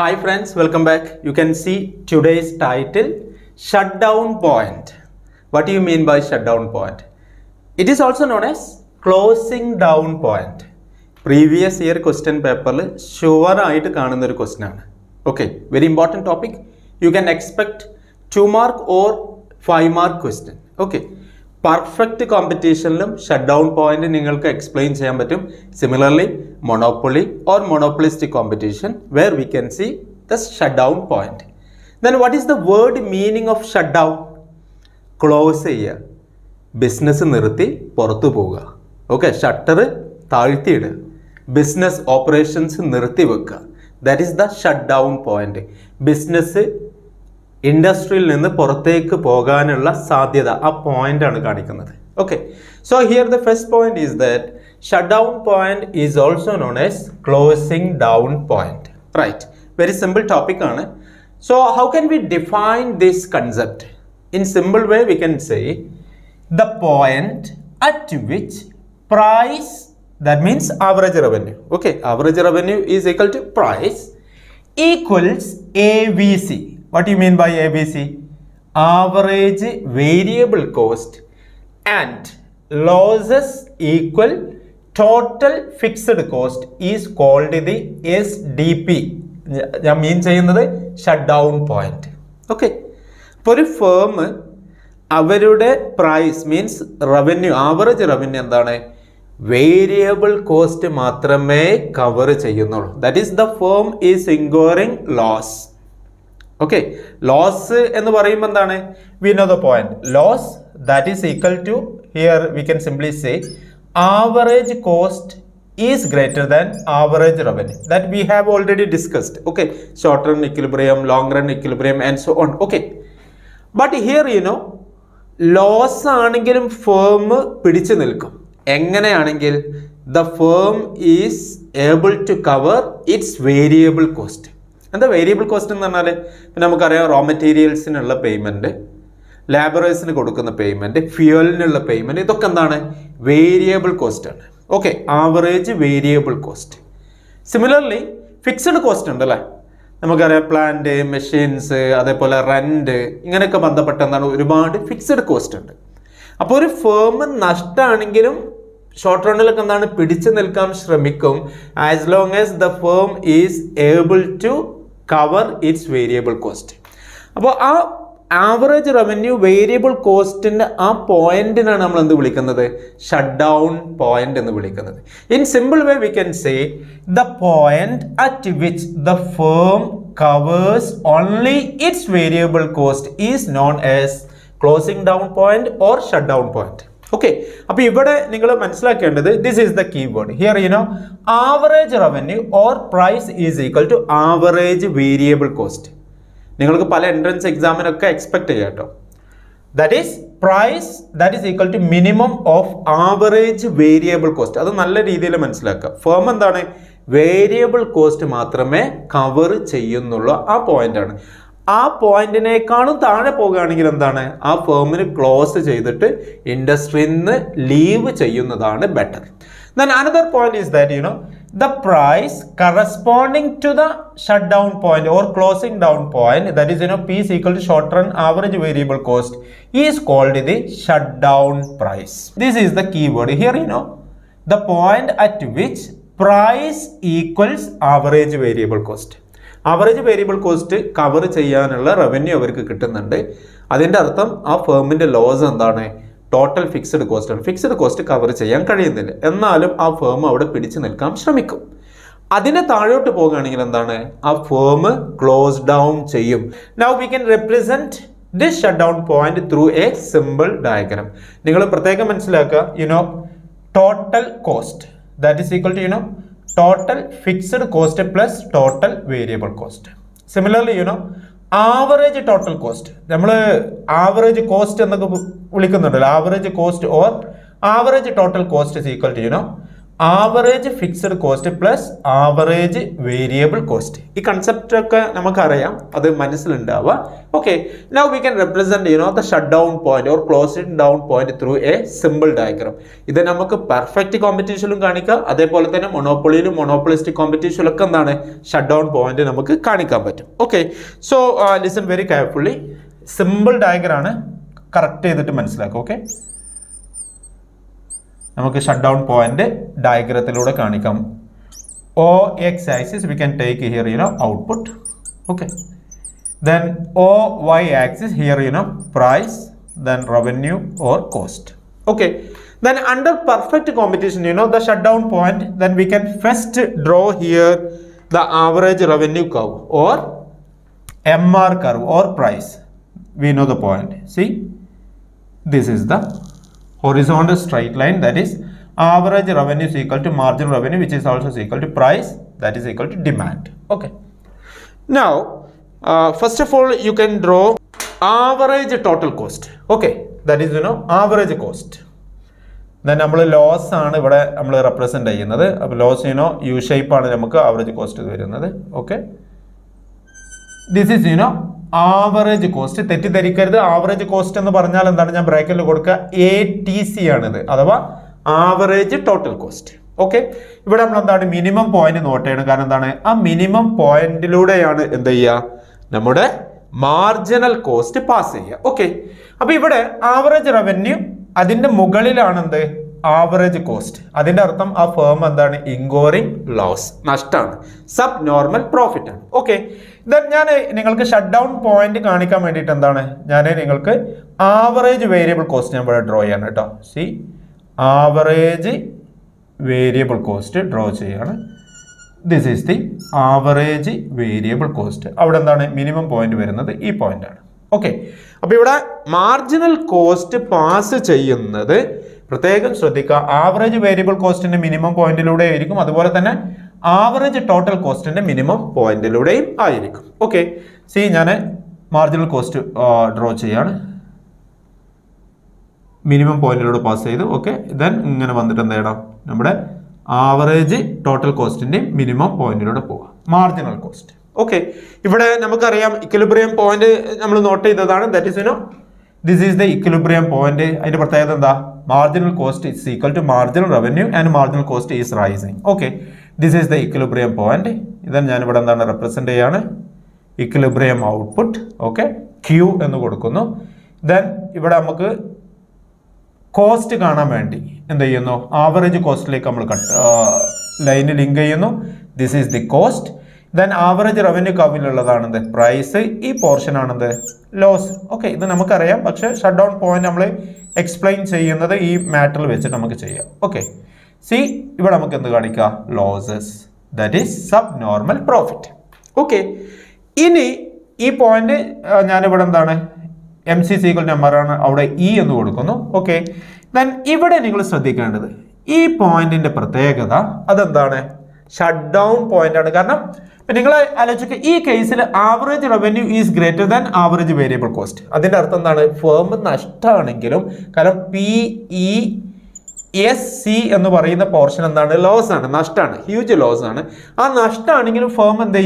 Hi friends, welcome back. You can see today's title, shutdown point. What do you mean by shutdown point? It is also known as closing down point. Previous year question paper sure aayittu kaanunna oru question aanu. Okay, very important topic. You can expect 2 mark or 5 mark question. Okay, perfect competition shutdown point ningalku explain cheyan pattum. Similarly, monopoly or monopolistic competition where we can see the shutdown point. Then what is the word meaning of shutdown? Close cheya, business nirthi porathu poga. Okay, shutter taalthid, business operations nirthi vekka. That is the shutdown point. Business industrial ninnu porathekku poganulla sadhyada aa point aanu kanikkunnathu. Okay, so here the first point is that shutdown point is also known as closing down point, right? Very simple topic aanu. So how can we define this concept? In simple way we can say the point at which price, that means average revenue. Okay, average revenue is equal to price equals AVC. What do you mean by ABC? Average variable cost and losses equal total fixed cost is called the SDP. I mean the shutdown point. Okay. For a firm, average price means revenue, average revenue, variable cost matrame cover. That is, the firm is incurring loss. Okay, loss ennu parayumbal endane, we know the point. Loss, that is equal to, here we can simply say average cost is greater than average revenue. That we have already discussed. Okay, short run equilibrium, long run equilibrium and so on. Okay, but here you know loss aanengilum firm pidichu nilkum. Engane anengil the firm is able to cover its variable cost. And the variable cost in the raw materials in the payment, laborers in the payment, fuel in the payment, variable cost. Okay, average variable cost. Similarly, fixed cost in the plant, machines, rent, fixed cost. Now, a firm short run as long as the firm is able to cover its variable cost. Appo aa average revenue variable cost inde aa point ina nammal endu vilikkunnathu shutdown point endu vilikkunnathu. In simple way we can say the point at which the firm covers only its variable cost is known as closing down point or shutdown point. Okay, appo ivide ningal manasilakkendathu, this is the keyword. Here you know average revenue or price is equal to average variable cost. Ningalku pala entrance exam in okka expect cheyato. That is price, that is equal to minimum of average variable cost. Adu nalla reethiyil manasilakka. Firm endane variable cost maatrame cover cheyyunnullu aa point aanu. That point is a firm close the industry leave better. Then another point is that you know the price corresponding to the shutdown point or closing down point, that is you know P is equal to short run average variable cost, is called the shutdown price. This is the keyword here. You know the point at which price equals average variable cost. Average variable cost cover cheyanalla revenue avarku kittunnunde. Adinte artham aa firm inde loss endane total fixed cost ആണ്. Fixed cost cover cheyan കഴിയുന്നില്ല. എന്നാലും ആ firm അവിടെ പിടിച്ചു നിൽക്കാൻ ശ്രമിക്കും. അതിനെ താഴോട്ട് പോവുകയാണെങ്കിൽ എന്താണ്? ആ firm close down ചെയ്യും. Now we can represent this shutdown point through a simple diagram. നിങ്ങൾ പ്രത്യേകം മനസ്സിലാക്കുക, you know total cost, that is equal to you know total fixed cost plus total variable cost. Similarly you know average total cost, nammal average cost ennaku vilikkunnadallo, average cost or average total cost is equal to you know average fixed cost plus average variable cost. This concept okay, now we can represent the shutdown point or closing down point through a simple diagram. This is perfect competition monopoly monopolistic competition shutdown point. Okay, so listen very carefully, simple diagram correct okay. Okay, shutdown point diagram O X axis we can take here output, okay, then O Y axis here price, then revenue or cost, okay. Then under perfect competition the shutdown point, then we can first draw here the average revenue curve or MR curve or price. We know the point, see this is the horizontal straight line, that is average revenue is equal to marginal revenue, which is also equal to price, that is equal to demand. Okay, now first of all you can draw average total cost, okay, that is average cost. Then our loss represent loss U shape average cost, okay, this is average cost. The average cost in the bracket ATC, that is average total cost. Okay, we have minimum point in the minimum point in the marginal cost pass. Okay, average revenue is average cost. That is the firm incurring loss, subnormal profit. Okay. Then I shutdown point average variable cost draw. See, average variable cost draw. This is the average variable cost. Minimum point is this point. Okay. Marginal cost pass. Average variable cost in the minimum point, average total cost in the minimum point. Okay, see, marginal cost draw minimum point pass. Okay, then average total cost in the minimum point, marginal cost. Okay, if we equilibrium point, that is this is the equilibrium point. Marginal cost is equal to marginal revenue and marginal cost is rising. Okay, this is the equilibrium point. Then I will represent equilibrium output. Okay, Q. Then we will cost. Average cost line. This is the cost. Then average revenue curve price, this portion is loss. Okay, then we will shutdown point explain this matter. Okay, see, we will losses, that is subnormal profit. Okay, in this point, MCC equal to E. Okay, then here this point is the shutdown point. In case, average revenue is greater than average variable cost. That is the firm nashta. PESC is the portion of the loss. Nashta, huge loss. That nashta is the firm in the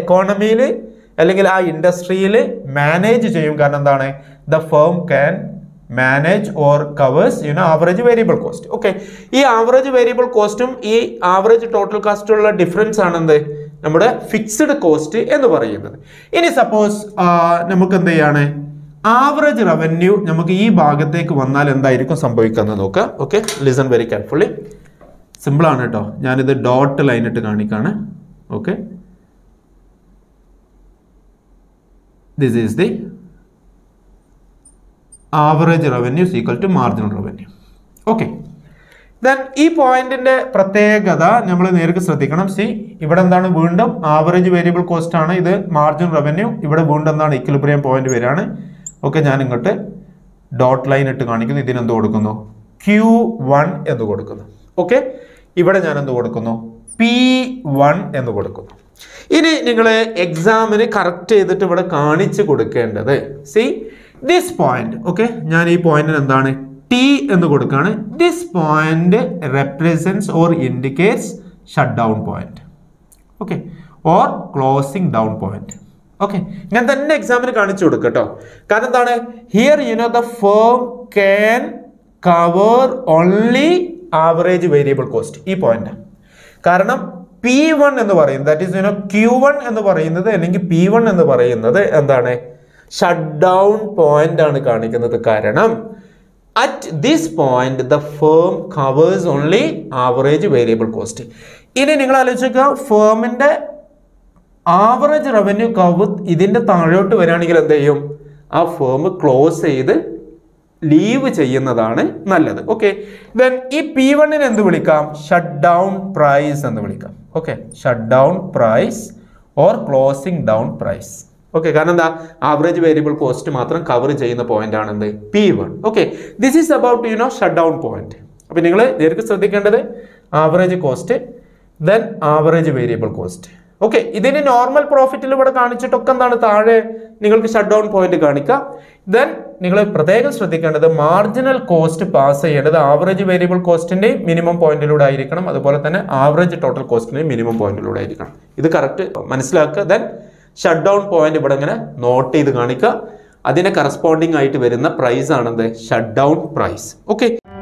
economy or industry manage. The firm can manage or covers average variable cost. Okay, this average variable cost and this average total cost difference is fixed cost. Ini suppose average revenue okay, listen very carefully, simple the dot line, okay, this is the average revenue is equal to marginal revenue. Okay. Then, this point in the Prategada, Namla see, Ibadan Bundam, average variable cost, marginal revenue, Ibadan equilibrium point. Okay, Janangate, dot line at Ganikin, Idinandodokono, Q1 and the Vodakono. Okay, Ibadan and the Vodakono, P1 and the Vodakono. In a exam in a character that Kanichi could see. This point, okay, I point T ennu kodukkana. This point represents or indicates shutdown point. Okay. Or closing down point. Okay. Now the next example here, you know, the firm can cover only average variable cost. E point. Karanam P1 and the variant, that is, you know, Q1 and the variant, P1 and the variant, and then shutdown point and the karanam. At this point, the firm covers only average variable cost. In a firm in the average revenue covered within the Tango to Veranigal a firm close either leave Chayanadane Nalad. Okay. Then if P1 in the shut down price and the okay, shut down price or closing down price. Okay, Gananda average variable cost matran coverage in the point and the P1. Okay, this is about, you know, shutdown point. There is the average cost, then average variable cost. Okay, this is normal profit shutdown point. Then the marginal cost pass the average variable cost in the minimum point, average total cost in the minimum point. This is correct. Then shutdown point note corresponding item price shutdown price. Okay.